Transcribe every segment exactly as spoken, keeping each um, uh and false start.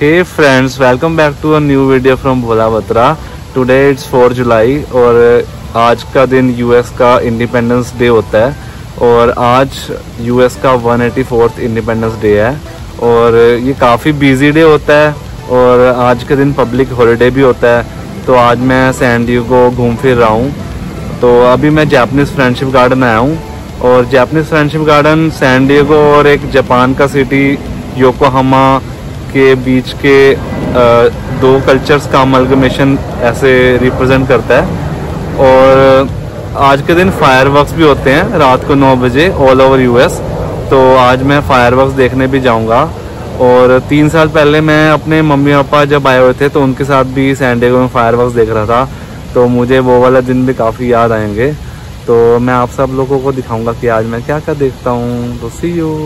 Hey friends, welcome back to a new video from Bhola Batra. Today it's four July और आज का दिन US का इंडिपेंडेंस डे होता है और आज यूएस का one eighty fourth independence day है और ये काफ़ी बिजी डे होता है और आज के दिन पब्लिक हॉलीडे भी होता है। तो आज मैं सैन डिएगो घूम फिर रहा हूँ। तो अभी मैं जापनीज़ फ्रेंडशिप गार्डन आया हूँ और Japanese friendship garden San Diego और एक जापान का सिटी योकोहामा के बीच के आ, दो कल्चर्स का अमलगमेशन ऐसे रिप्रेजेंट करता है। और आज के दिन फायरवर्क्स भी होते हैं रात को नौ बजे ऑल ओवर यूएस। तो आज मैं फायरवर्क्स देखने भी जाऊंगा। और तीन साल पहले मैं अपने मम्मी पापा जब आए हुए थे तो उनके साथ भी सैन डिएगो में फायरवर्क्स देख रहा था, तो मुझे वो वाला दिन भी काफ़ी याद आएंगे। तो मैं आप सब लोगों को दिखाऊँगा कि आज मैं क्या क्या देखता हूँ। तो सी यू।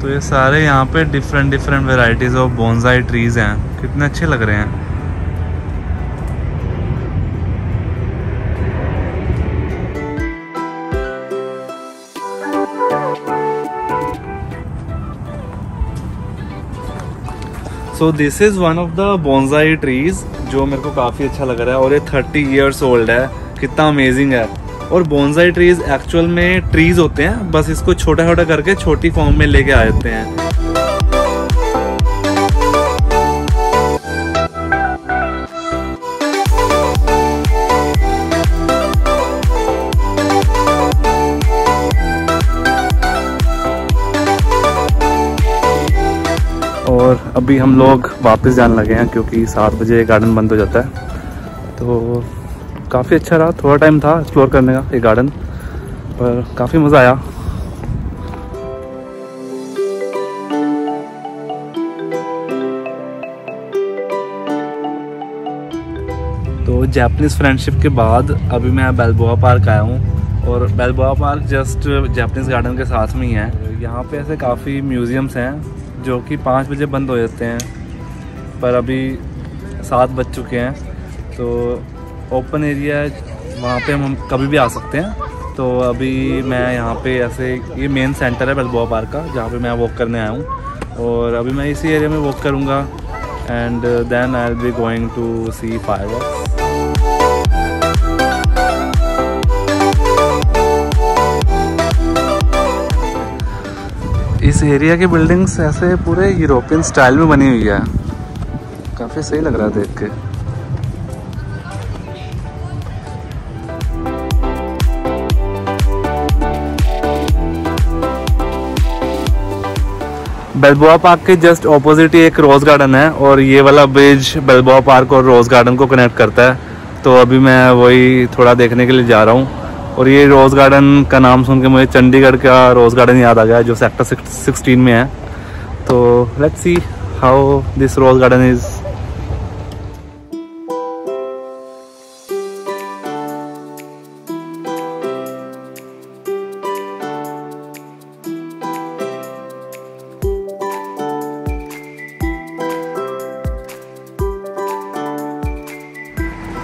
तो ये सारे यहाँ पे different different varieties of bonsai trees हैं, कितने अच्छे लग रहे हैं। So this is one of the bonsai trees जो मेरे को काफ़ी अच्छा लग रहा है और ये थर्टी ईयर्स ओल्ड है, कितना अमेजिंग है। और बोनसाई ट्रीज एक्चुअल में ट्रीज होते हैं, बस इसको छोटा छोटा करके छोटी फॉर्म में लेके आ जाते हैं। और अभी हम लोग वापस जाने लगे हैं क्योंकि सात बजे गार्डन बंद हो जाता है। तो काफ़ी अच्छा रहा, थोड़ा टाइम था एक्सप्लोर करने का ये गार्डन, पर काफ़ी मज़ा आया। तो जापानीज़ फ्रेंडशिप के बाद अभी मैं बेलबोआ पार्क आया हूँ और Balboa park just Japanese garden के साथ में ही है। यहाँ पे ऐसे काफ़ी म्यूज़ियम्स हैं जो कि पाँच बजे बंद हो जाते हैं, पर अभी सात बज चुके हैं तो ओपन एरिया है, वहाँ पे हम कभी भी आ सकते हैं। तो अभी मैं यहाँ पे ऐसे, ये मेन सेंटर है बेलबोआ पार्क का जहाँ पे मैं वॉक करने आया हूँ और अभी मैं इसी एरिया में वॉक करूँगा and then I will be going to see fireworks. इस एरिया की बिल्डिंग्स ऐसे पूरे यूरोपियन स्टाइल में बनी हुई है, काफ़ी सही लग रहा है देख के। बेलबोआ पार्क के जस्ट ऑपोजिट ही एक रोज़ गार्डन है और ये वाला ब्रिज बेलबोआ पार्क और रोज़ गार्डन को कनेक्ट करता है। तो अभी मैं वही थोड़ा देखने के लिए जा रहा हूँ। और ये रोज़ गार्डन का नाम सुन के मुझे चंडीगढ़ का रोज़ गार्डन याद आ गया जो सेक्टर सिक्सटीन में है। तो let's see how this rose garden is.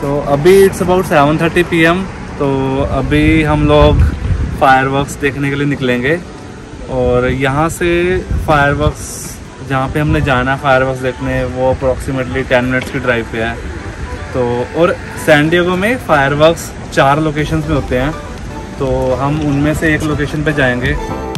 तो अभी it's about seven thirty P M. तो अभी हम लोग फायरवर्क्स देखने के लिए निकलेंगे और यहाँ से फायरवर्क्स जहाँ पे हमने जाना है फायरवर्क्स देखने, वो अप्रॉक्सीमेटली टेन मिनट्स की ड्राइव पे है। तो और सैन डिएगो में फायरवर्क्स चार लोकेशंस में होते हैं, तो हम उनमें से एक लोकेशन पे जाएंगे।